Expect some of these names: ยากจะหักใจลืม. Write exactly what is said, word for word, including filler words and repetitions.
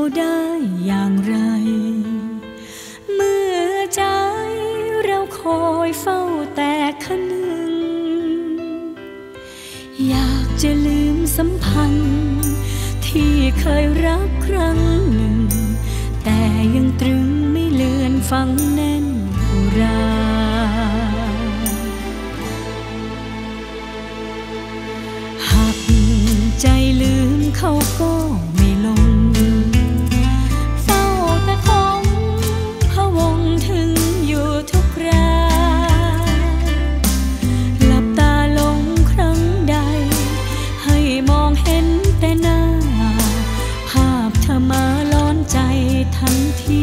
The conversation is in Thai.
เขาได้อย่างไรเมื่อใจเราคอยเฝ้าแต่คนึงอยากจะลืมสัมพันธ์ที่เคยรักครั้งหนึ่งแต่ยังตรึงไม่เลือนฝังแน่นอุราหักใจลืมเขาก็ไม่ลงเฝ้าแต่คงพะวงถึงอยู่ทุกคราหลับตาลงครั้งใดให้มองเห็นแต่หน้าภาพเธอมาล้อนใจทันที